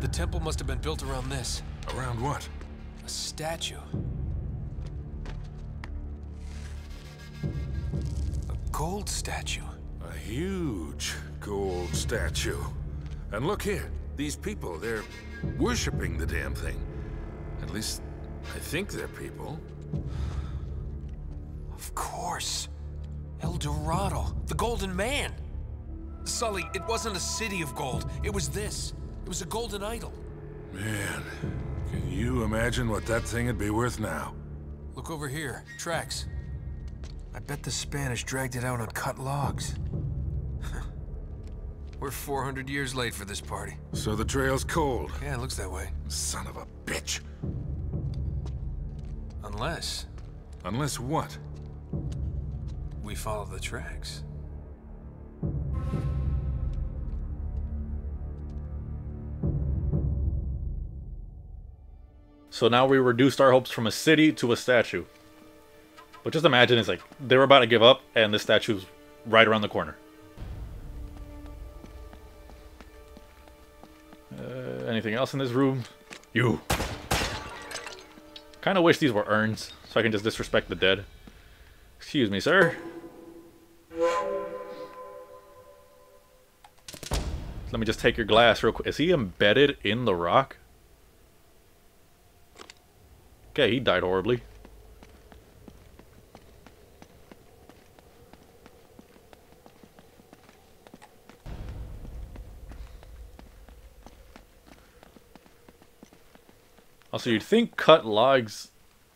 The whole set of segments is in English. The temple must have been built around this. Around what? A statue. A gold statue. A huge gold statue. And look here, these people, they're worshipping the damn thing. At least, I think they're people. Of course. El Dorado, the Golden Man. Sully, it wasn't a city of gold, it was this. It was a golden idol. Man, can you imagine what that thing would be worth now? Look over here, tracks. I bet the Spanish dragged it out on cut logs. We're 400 years late for this party. So the trail's cold. Yeah, it looks that way. Son of a bitch. Unless... Unless what? We follow the tracks. So now we reduced our hopes from a city to a statue. But just imagine, it's like, they were about to give up, and the statue's right around the corner. Anything else in this room? You! Kinda wish these were urns, so I can just disrespect the dead. Excuse me, sir. Let me just take your glass real quick. Is he embedded in the rock? Okay, he died horribly. Also, you'd think cut logs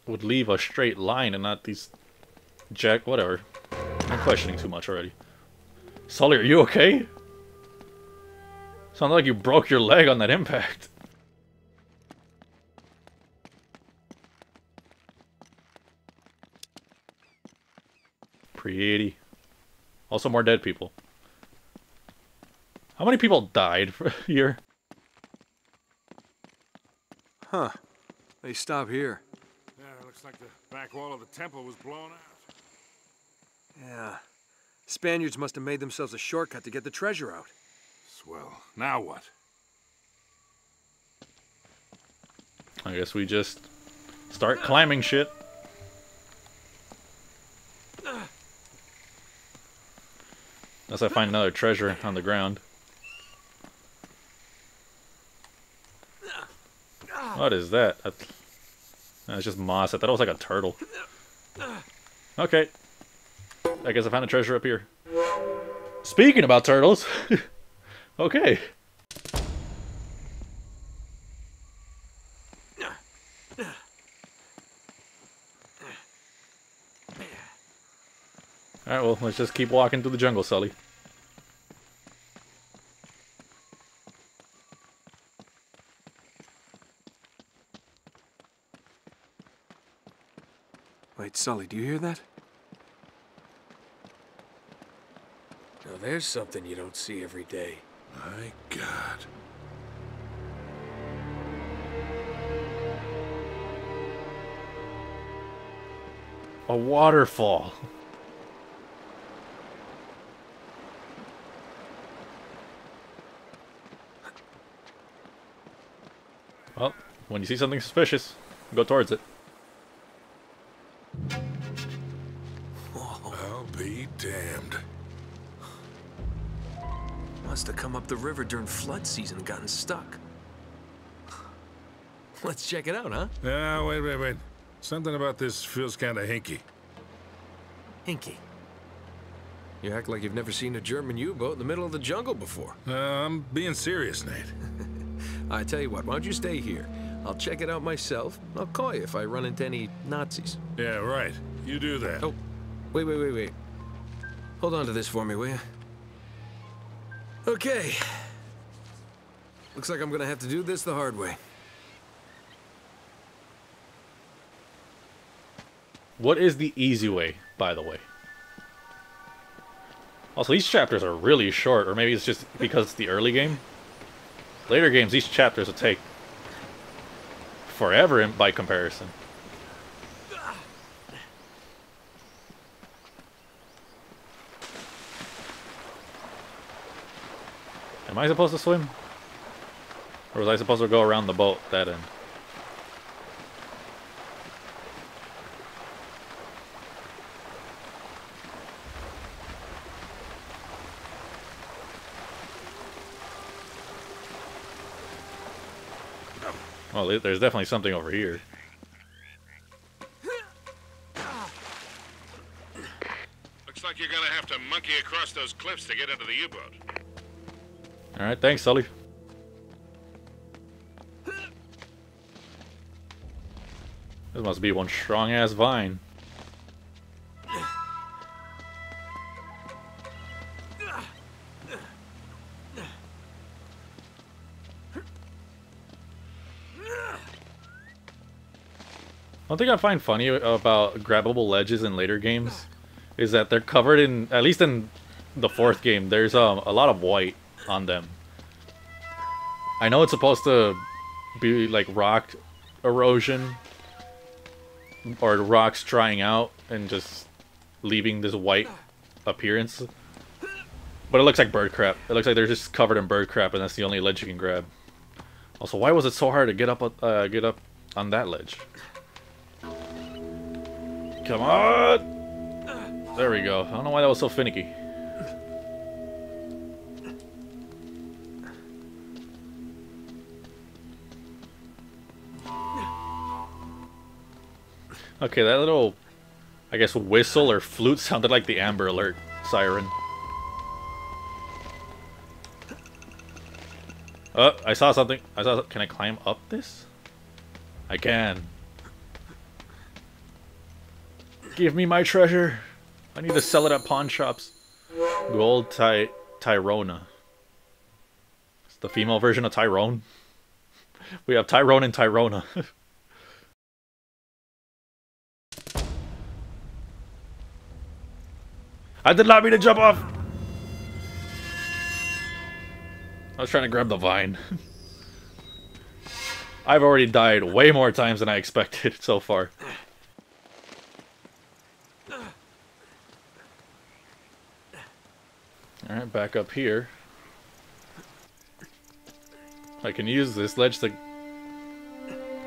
would leave a straight line and not these... Jack, whatever. I'm questioning too much already. Sully, are you okay? Sounds like you broke your leg on that impact. Pretty. Also more dead people. How many people died here? Huh. They stop here. Yeah, it looks like the back wall of the temple was blown out. Yeah. Spaniards must have made themselves a shortcut to get the treasure out. Swell. Now what? I guess we just start climbing shit. Unless I find another treasure on the ground. What is that? That's just moss. I thought it was like a turtle. Okay. I guess I found a treasure up here. Speaking about turtles. Okay. Alright, well, let's just keep walking through the jungle, Sully. Wait, Sully, do you hear that? Now there's something you don't see every day. My God. A waterfall. Well, when you see something suspicious, go towards it. I'll be damned. Must have come up the river during flood season and gotten stuck. Let's check it out, huh? No, wait. Something about this feels kind of hinky. Hinky? You act like you've never seen a German U-boat in the middle of the jungle before. I'm being serious, Nate. I tell you what, why don't you stay here? I'll check it out myself. I'll call you if I run into any Nazis. Yeah, right. You do that. Oh, wait. Hold on to this for me, will you? Okay. Looks like I'm gonna have to do this the hard way. What is the easy way, by the way? Also, these chapters are really short, or maybe it's just because it's the early game. Later games, these chapters will take forever by comparison. Am I supposed to swim? Or was I supposed to go around the boat that end? Well, there's definitely something over here. Looks like you're gonna have to monkey across those cliffs to get into the U-boat. All right, thanks, Sully. This must be one strong-ass vine. One thing I find funny about grabbable ledges in later games is that they're covered in, at least in the fourth game, there's a lot of white on them. I know it's supposed to be like rock erosion or rocks drying out and just leaving this white appearance, but it looks like bird crap. It looks like they're just covered in bird crap, and that's the only ledge you can grab. Also, why was it so hard to get up on that ledge? Come on! There we go. I don't know why that was so finicky. Okay, that little, I guess, whistle or flute sounded like the Amber Alert siren. Oh, I saw something. Can I climb up this? I can. Give me my treasure. I need to sell it at pawn shops. Gold Tyrona. It's the female version of Tyrone. We have Tyrone and Tyrona. I did not mean to jump off. I was trying to grab the vine. I've already died way more times than I expected so far. Alright, back up here. I can use this ledge to...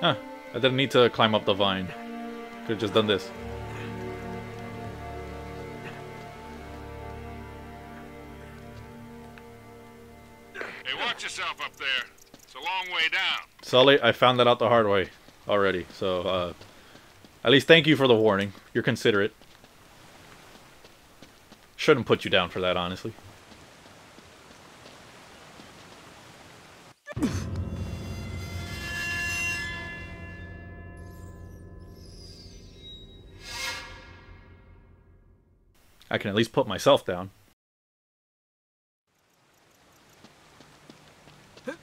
Huh, I didn't need to climb up the vine. Could have just done this. Hey, watch yourself up there. It's a long way down. Sully, I found that out the hard way already, so at least thank you for the warning. You're considerate. Shouldn't put you down for that, honestly. I can at least put myself down. It's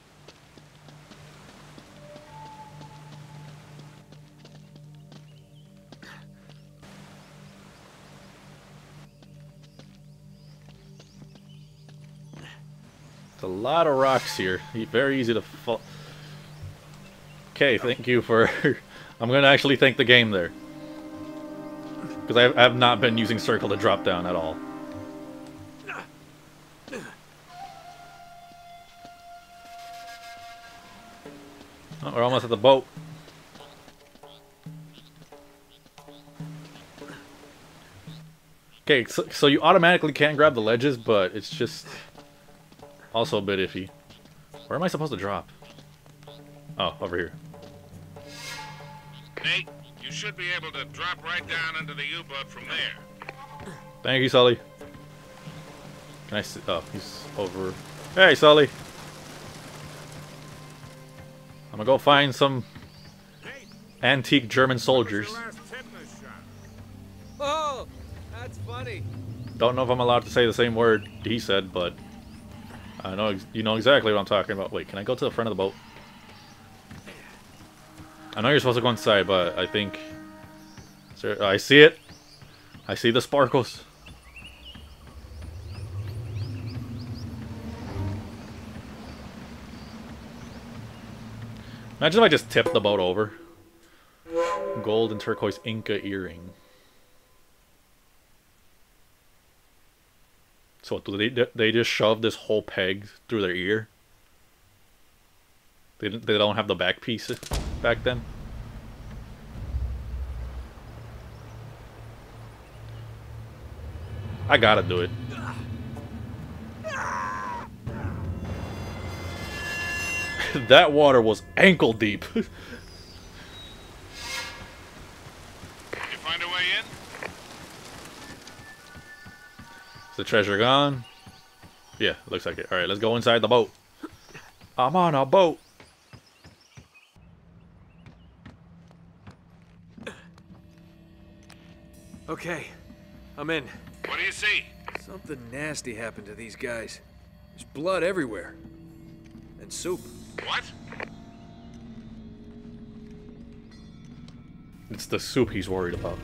a lot of rocks here. Very easy to fall. Okay, thank you for... I'm going to actually thank the game there. Because I have not been using circle to drop down at all. Oh, we're almost at the boat. Okay, so you automatically can grab the ledges, but it's just... also a bit iffy. Where am I supposed to drop? Oh, over here. Nate, you should be able to drop right down into the U-boat from there. Thank you, Sully. Can I sit up? Oh, he's over. Hey, Sully. I'm gonna go find some antique German soldiers. Oh, that's funny. Don't know if I'm allowed to say the same word he said, but. I know you know exactly what I'm talking about. Wait, can I go to the front of the boat? I know you're supposed to go inside, but I think... Sir, I see it. I see the sparkles. Imagine if I just tipped the boat over. Gold and turquoise Inca earring. So what, do they just shove this whole peg through their ear? They don't have the back piece back then. I gotta do it. That water was ankle deep. Did you find a way in? Is the treasure gone? Yeah, looks like it. Alright, let's go inside the boat. I'm on a boat. Okay, I'm in. What do you see? Something nasty happened to these guys. There's blood everywhere. And soup. What? It's the soup he's worried about.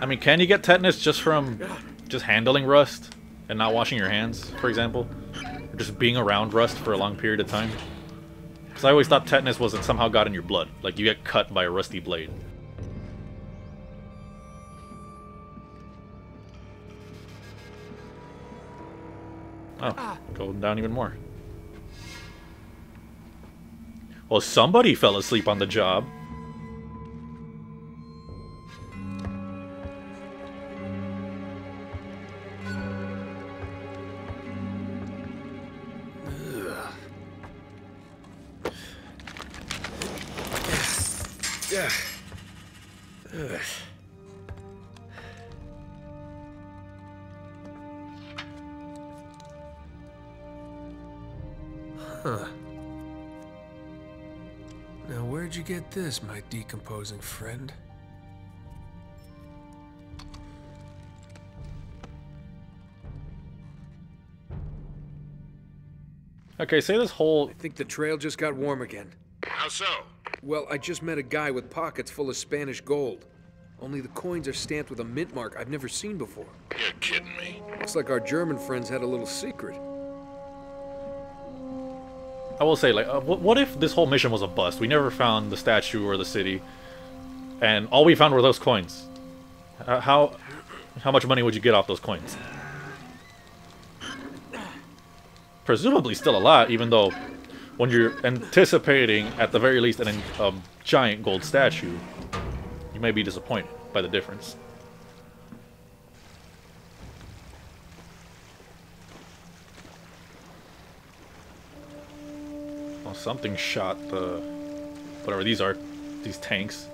I mean, can you get tetanus just from just handling rust and not washing your hands, for example? Or just being around rust for a long period of time? Because I always thought tetanus was it somehow got in your blood. Like you get cut by a rusty blade. Oh, going down even more. Well, somebody fell asleep on the job. Now where'd you get this, my decomposing friend? Okay, say this whole... I think the trail just got warm again. How so? Well, I just met a guy with pockets full of Spanish gold. Only the coins are stamped with a mint mark I've never seen before. You're kidding me. Looks like our German friends had a little secret. I will say, like, what if this whole mission was a bust? We never found the statue or the city, and all we found were those coins. How much money would you get off those coins? Presumably still a lot, even though when you're anticipating, at the very least, a giant gold statue, you may be disappointed by the difference. Something shot the... whatever these are. These tanks.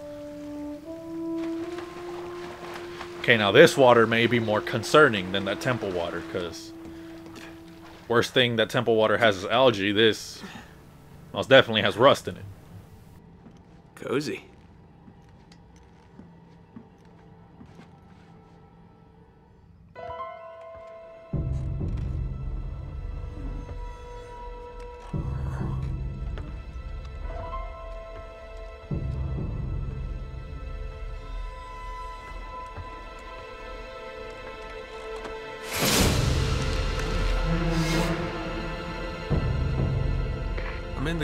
Okay, now this water may be more concerning than that temple water, because... worst thing that temple water has is algae. This most definitely has rust in it. Cozy.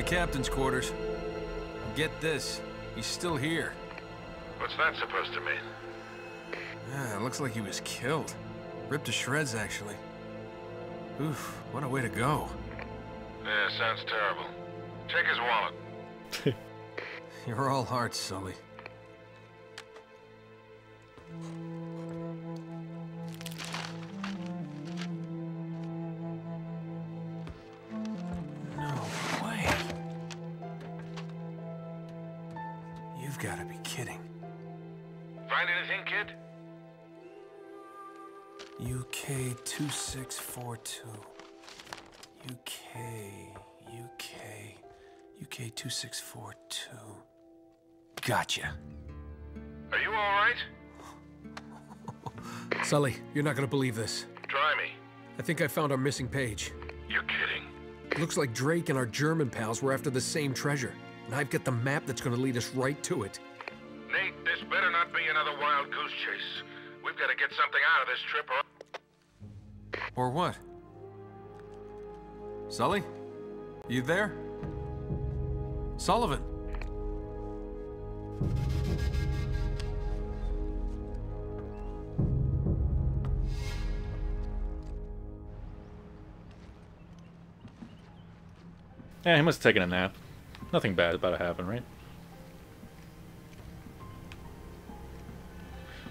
Captain's quarters. Get this, he's still here. What's that supposed to mean? Yeah, it looks like he was killed. Ripped to shreds, actually. Oof, what a way to go. Yeah, sounds terrible. Take his wallet. You're all heart, Sully. UK 2642. Gotcha. Are you all right? Sully, you're not gonna believe this. Try me. I think I found our missing page. You're kidding. It looks like Drake and our German pals were after the same treasure, and I've got the map that's gonna lead us right to it. Nate, this better not be another wild goose chase. We've got to get something out of this trip, or what? Sully? You there? Sullivan? Yeah, he must have taken a nap. Nothing bad about to happen, right?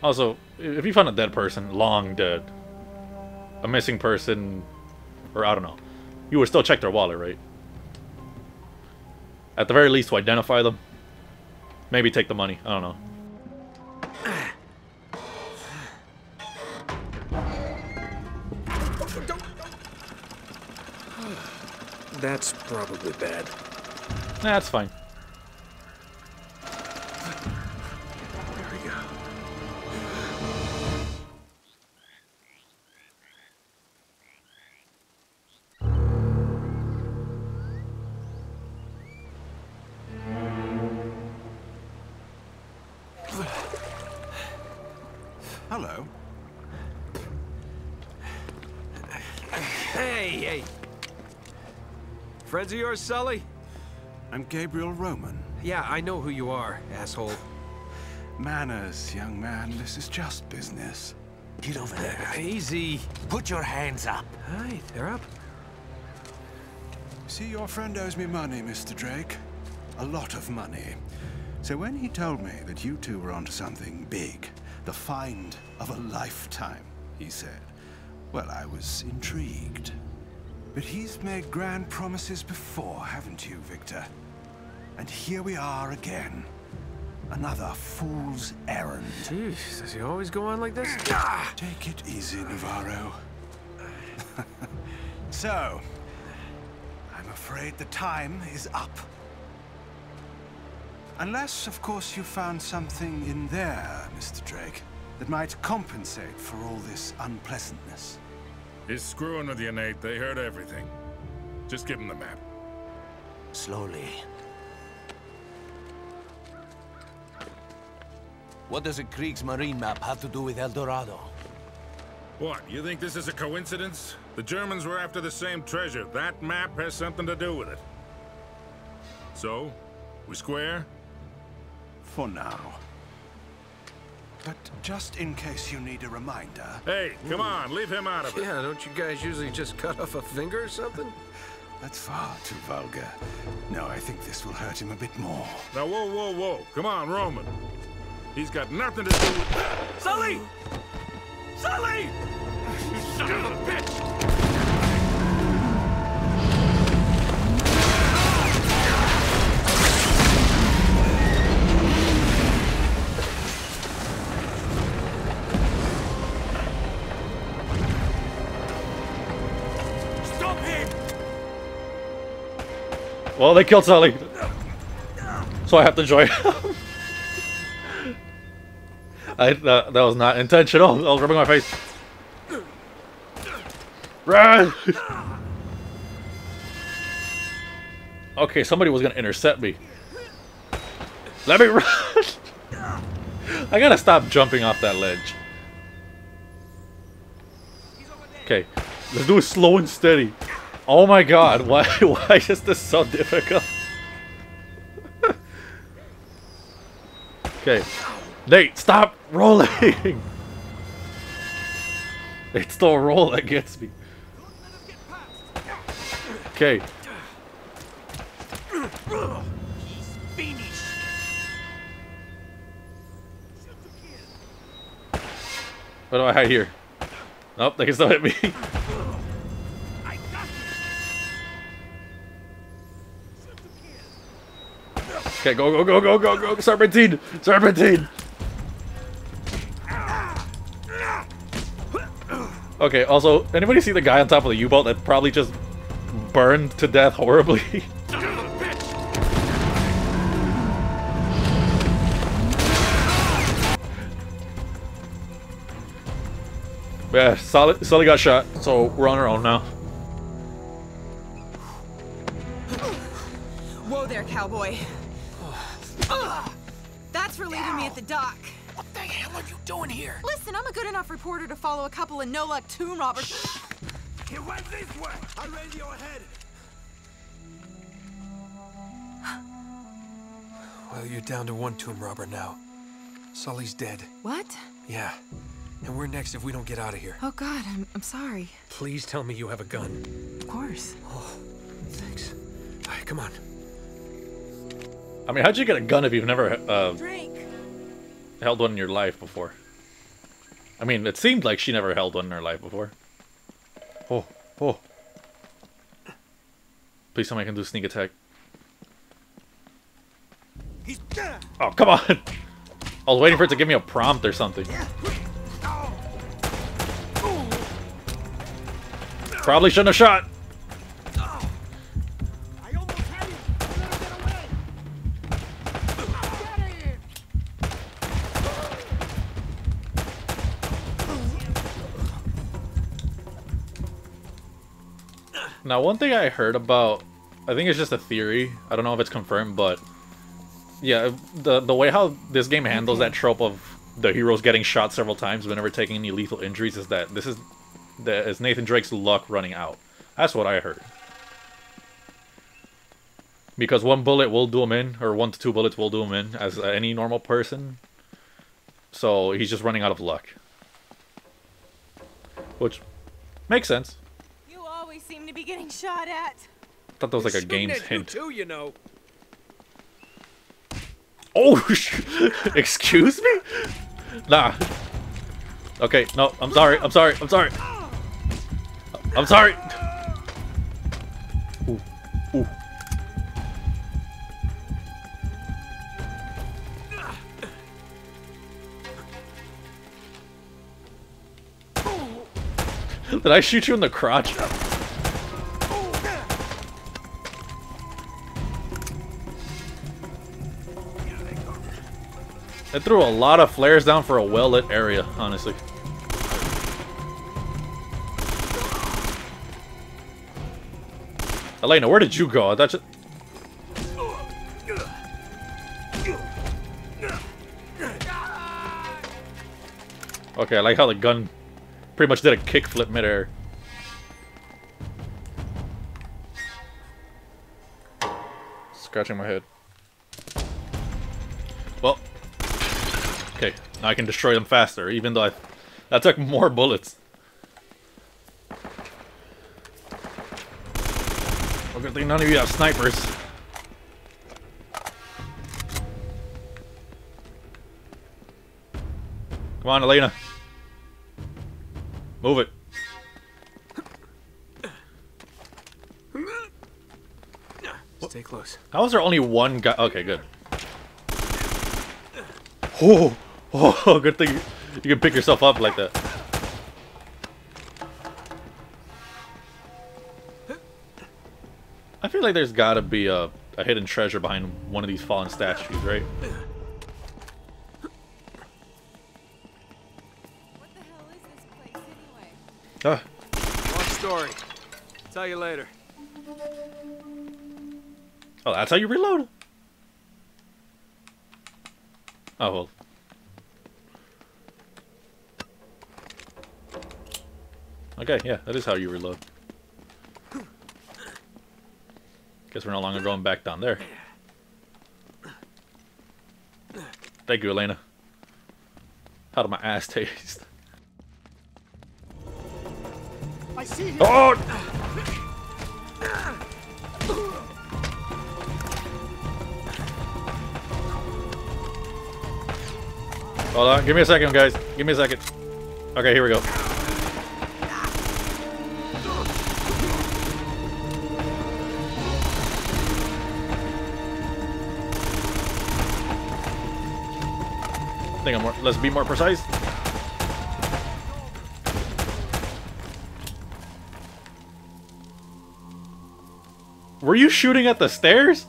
Also, if you found a dead person, long dead, a missing person, or I don't know, you would still check their wallet, right? At the very least, to identify them. Maybe take the money. I don't know. That's probably bad. Nah, that's fine. There we go. Hello. Hey. Friends of yours, Sully? I'm Gabriel Roman. Yeah, I know who you are, asshole. Manners, young man. This is just business. Get over there. Easy. Put your hands up. Hi, they're up. See, your friend owes me money, Mr. Drake. A lot of money. So when he told me that you two were onto something big, the find of a lifetime, he said, well, I was intrigued. But he's made grand promises before, haven't you, Victor? And here we are again. Another fool's errand. Jeez, does he always go on like this? Take it easy, Navarro. So, I'm afraid the time is up. Unless, of course, you found something in there, Mr. Drake, that might compensate for all this unpleasantness. He's screwing with you, Nate. They heard everything. Just give him the map. Slowly. What does a Kriegsmarine map have to do with El Dorado? What, you think this is a coincidence? The Germans were after the same treasure. That map has something to do with it. So, we square? For now. But just in case you need a reminder... Hey, come on, leave him out of it. Yeah, don't you guys usually just cut off a finger or something? That's far too vulgar. No, I think this will hurt him a bit more. Now, whoa. Come on, Roman. He's got nothing to do with... Sully! Sully! You son of a bitch! Well, they killed Sully, so I have to join. That was not intentional. I was rubbing my face. Run! Okay, somebody was gonna intercept me. Let me run! I gotta stop jumping off that ledge. Okay, let's do it slow and steady. Oh my god, why is this so difficult? Okay. Nate, stop rolling! It's the roll that gets me. Okay. He's finished. What do I hide here? Nope, they can still hit me. Okay, go, serpentine! Serpentine! Okay, also, anybody see the guy on top of the U-boat that probably just burned to death horribly? Yeah, Sully got shot, so we're on our own now. Whoa there, cowboy. That's for leaving me at the dock. What the hell are you doing here? Listen, I'm a good enough reporter to follow a couple of no-luck tomb robbers. He went this way. I ran your head. Well, you're down to one tomb robber now. Sully's dead. What? Yeah. And we're next if we don't get out of here. Oh, God, I'm sorry. Please tell me you have a gun. Of course. Oh, thanks. I Come on. I mean, how'd you get a gun if you've never held one in your life before? I mean, it seemed like she never held one in her life before. Oh, oh. Please tell me I can do sneak attack. Oh, come on! I was waiting for it to give me a prompt or something. Probably shouldn't have shot! Now, one thing I heard about, I think it's just a theory, I don't know if it's confirmed, but yeah, the way how this game handles that trope of the heroes getting shot several times but never taking any lethal injuries is that this is Nathan Drake's luck running out. That's what I heard. Because one bullet will do him in, or 1 to 2 bullets will do him in, as any normal person. So he's just running out of luck. Which makes sense. Seem to be getting shot at. I thought that was like a game's hint. Too, you know. Oh, excuse me? Nah. Okay, no, I'm sorry. I'm sorry. I'm sorry. I'm sorry. Ooh, ooh. Did I shoot you in the crotch? I threw a lot of flares down for a well-lit area, honestly. Elena, where did you go? I thought you... Okay, I like how the gun pretty much did a kickflip midair. Scratching my head. Well... Okay, now I can destroy them faster, even though that took more bullets. Well, good thing none of you have snipers. Come on, Elena. Move it. Stay close. How is there only one guy? Okay, good. Oh! Oh, good thing you can pick yourself up like that. I feel like there's gotta be a hidden treasure behind one of these fallen statues, right? What the hell is this place anyway? Long story. Tell you later. Oh, that's how you reload? Oh, well. Okay, yeah, that is how you reload. Guess we're no longer going back down there. Thank you, Elena. How did my ass taste? I see you. Oh! Hold on, give me a second, guys. Give me a second. Okay, here we go. I think let's be more precise. Were you shooting at the stairs?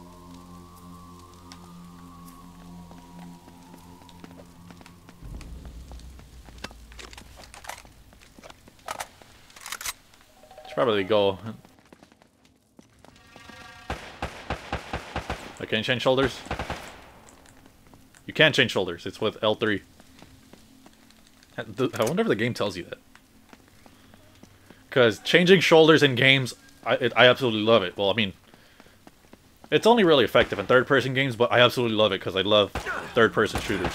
Probably go. I can't change shoulders. You can change shoulders. It's with L3. I wonder if the game tells you that. Because changing shoulders in games, I absolutely love it. Well, I mean, it's only really effective in third-person games, but I absolutely love it because I love third-person shooters.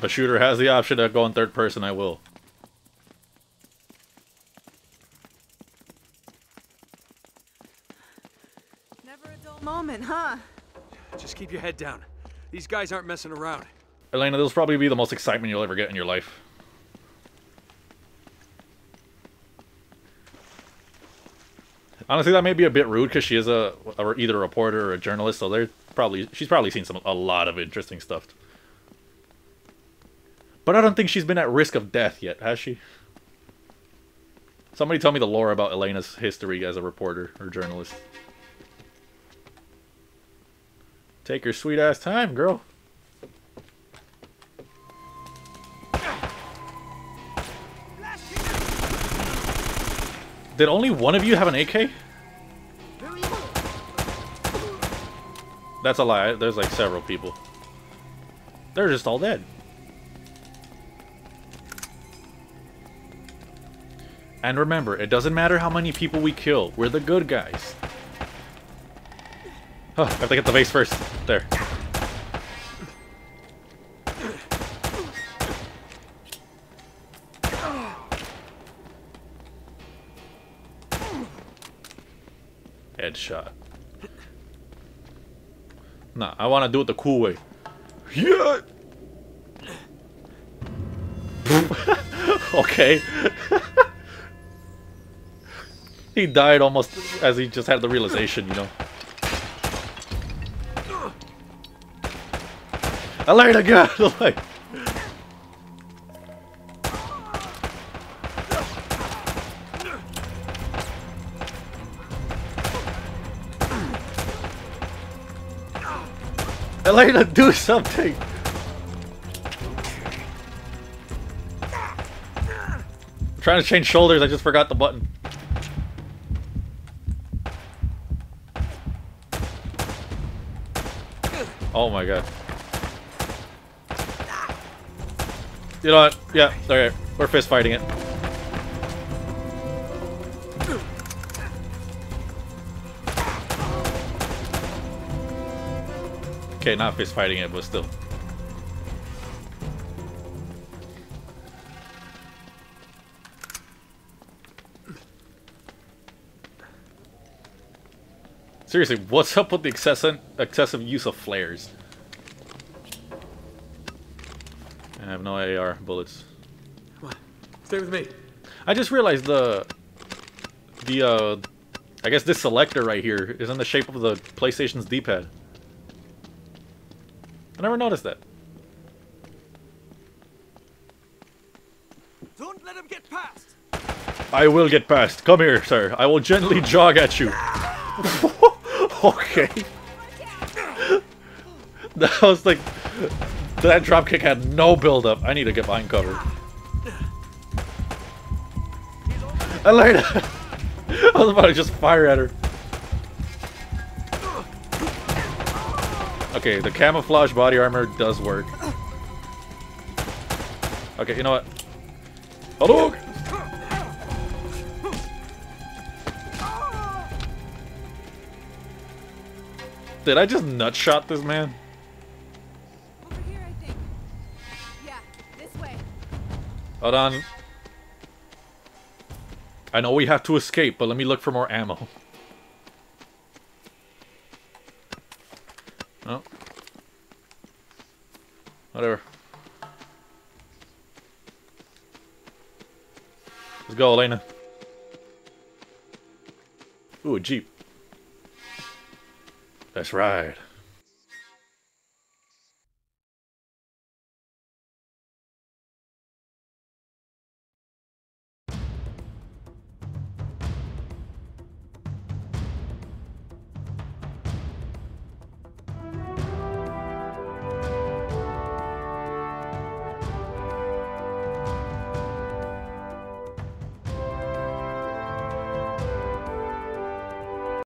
If a shooter has the option of going third person, I will. Never a dull moment, huh? Just keep your head down. These guys aren't messing around. Elena, this will probably be the most excitement you'll ever get in your life. Honestly, that may be a bit rude because she is either a reporter or a journalist, so she's probably seen a lot of interesting stuff. But I don't think she's been at risk of death yet, has she? Somebody tell me the lore about Elena's history as a reporter or journalist. Take your sweet ass time, girl. Did only one of you have an AK? That's a lie. There's like several people. They're just all dead. And remember, it doesn't matter how many people we kill. We're the good guys. Oh, I have to get the vase first. There. Headshot. Nah, I want to do it the cool way. Yeah. Okay. He died almost as he just had the realization, you know. Elena, get out of the way! Elena, do something! I'm trying to change shoulders, I just forgot the button. Oh my god. You know what? Yeah, okay. We're fist fighting it. Okay, not fist fighting it, but still. Seriously, what's up with the excessive use of flares? I have no AR bullets. Come on, stay with me. I just realized I guess this selector right here is in the shape of the PlayStation's D-pad. I never noticed that. Don't let him get past. I will get past. Come here, sir. I will gently jog at you. Okay. That was like... That dropkick had no build-up. I need to get behind cover. Elena! I was about to just fire at her. Okay, the camouflage body armor does work. Okay, you know what? Hold on! Did I just nutshot this man? Hold on. I know we have to escape, but let me look for more ammo. Oh. Whatever. Let's go, Elena. Ooh, a Jeep. Let's ride.